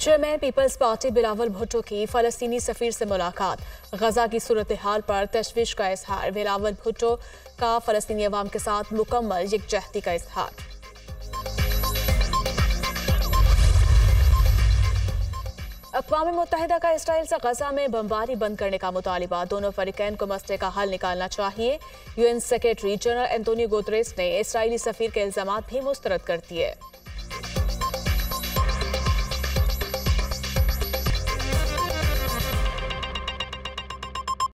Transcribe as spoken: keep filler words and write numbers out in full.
Chairman Peoples Party Bilawal Bhutto की फलस्तीनी सफीर से मुलाकात, गजा की सूरत हाल पर तशवीश का इजहार। बिलावल भुट्टो का फलस्तीनी अवाम के साथ मुकम्मल यकजहती का इजहार। अक़वाम मुत्तहिदा का इसराइल से गजा में बमबारी बंद करने का मुतालिबा, दोनों फरीकैन को मसले का हल निकालना चाहिए। UN secretary general Antonio Guterres ने इसराइली सफीर के इल्जाम भी मुस्तरद कर दिए।